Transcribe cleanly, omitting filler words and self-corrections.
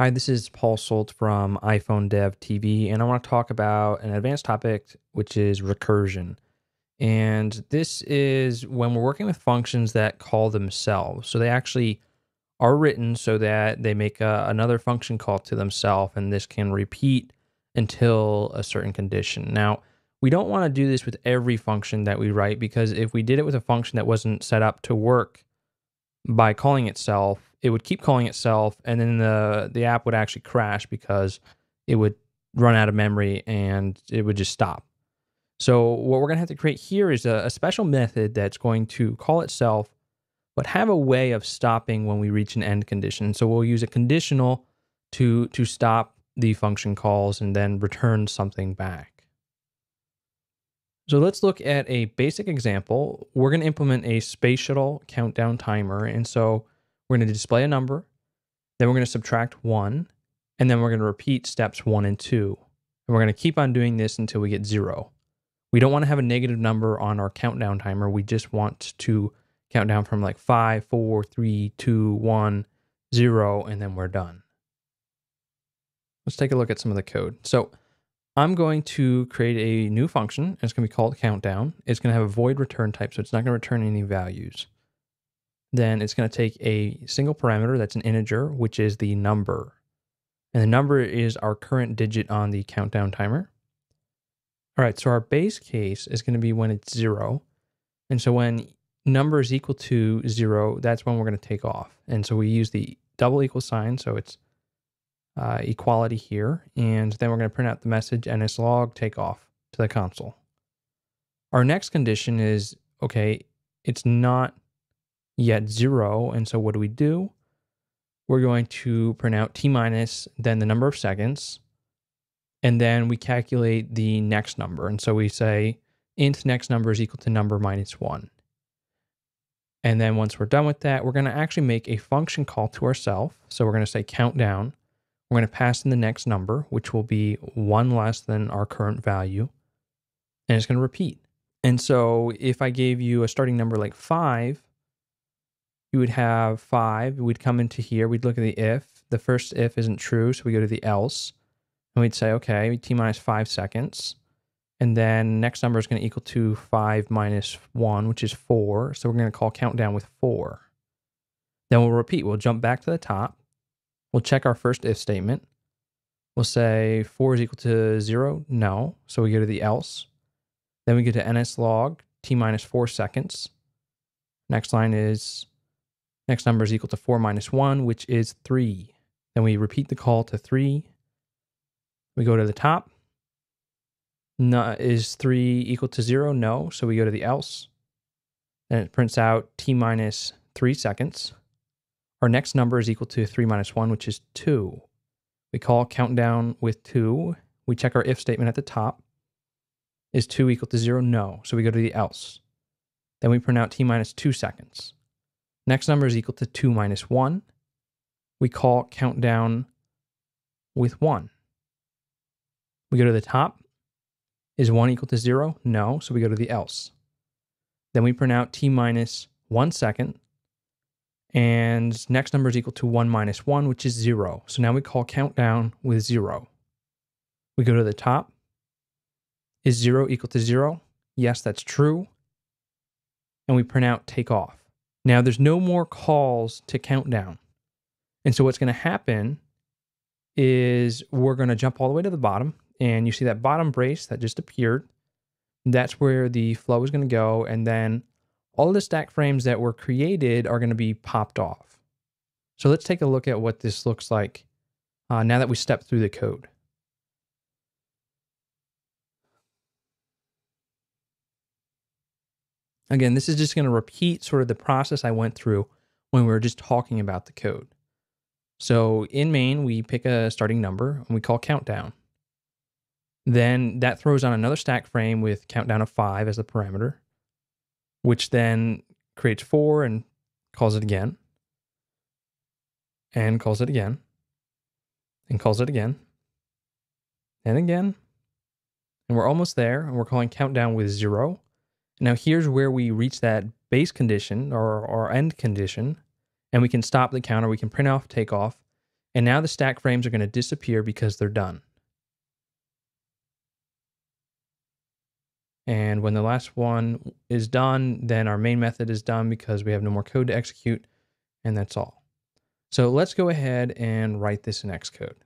Hi, this is Paul Solt from iPhone Dev TV, and I want to talk about an advanced topic, which is recursion. And this is when we're working with functions that call themselves. So they actually are written so that they make another function call to themselves, and this can repeat until a certain condition. Now, we don't want to do this with every function that we write, because if we did it with a function that wasn't set up to work by calling itself, it would keep calling itself, and then the app would actually crash because it would run out of memory and it would just stop. So what we're going to have to create here is a special method that's going to call itself, but have a way of stopping when we reach an end condition. So we'll use a conditional to stop the function calls and then return something back. So let's look at a basic example. We're going to implement a space shuttle countdown timer, and so we're going to display a number, then we're going to subtract 1, and then we're going to repeat steps 1 and 2. And we're going to keep on doing this until we get 0. We don't want to have a negative number on our countdown timer. We just want to count down from like 5, 4, 3, 2, 1, 0, and then we're done. Let's take a look at some of the code. So I'm going to create a new function, and it's going to be called countdown. It's going to have a void return type, so it's not going to return any values. Then it's going to take a single parameter that's an integer, which is the number. And the number is our current digit on the countdown timer. All right, so our base case is going to be when it's 0. And so when number is equal to 0, that's when we're going to take off. And so we use the double equal sign, so it's equality here. And then we're going to print out the message NSLog take off to the console. Our next condition is, okay, it's not yet 0, and so what do? We're going to print out t minus, then the number of seconds, and then we calculate the next number. And so we say int next number is equal to number minus 1. And then once we're done with that, we're going to actually make a function call to ourselves. So we're going to say countdown. We're going to pass in the next number, which will be 1 less than our current value, and it's going to repeat. And so if I gave you a starting number like 5, you would have 5, we'd come into here, we'd look at the if, the first if isn't true, so we go to the else, and we'd say, okay, t minus 5 seconds, and then next number is going to equal to 5 minus 1, which is 4, so we're going to call countdown with 4. Then we'll repeat, we'll jump back to the top, we'll check our first if statement, we'll say 4 is equal to 0, no, so we go to the else, then we go to NSLog, t minus 4 seconds, next line is next number is equal to 4 minus 1, which is 3. Then we repeat the call to 3. We go to the top. No, is 3 equal to 0? No. So we go to the else. And it prints out t minus 3 seconds. Our next number is equal to 3 minus 1, which is 2. We call countdown with 2. We check our if statement at the top. Is 2 equal to 0? No. So we go to the else. Then we print out t minus 2 seconds. Next number is equal to 2 minus 1. We call countdown with 1. We go to the top. Is 1 equal to 0? No, so we go to the else. Then we print out t minus 1 second. And next number is equal to 1 minus 1, which is 0. So now we call countdown with 0. We go to the top. Is 0 equal to 0? Yes, that's true. And we print out take off. Now there's no more calls to countdown. And so what's going to happen is we're going to jump all the way to the bottom, and you see that bottom brace that just appeared. That's where the flow is going to go, and then all the stack frames that were created are going to be popped off. So let's take a look at what this looks like now that we step through the code. Again, this is just going to repeat sort of the process I went through when we were just talking about the code. So in main, we pick a starting number and we call countdown. Then that throws on another stack frame with countdown of 5 as the parameter, which then creates 4 and calls it again, and calls it again, and calls it again, and again. And we're almost there, and we're calling countdown with 0. Now here's where we reach that base condition or end condition, and we can stop the counter, we can print off, take off, And now the stack frames are going to disappear because they're done. And when the last one is done, then our main method is done because we have no more code to execute, and that's all. So let's go ahead and write this in Xcode.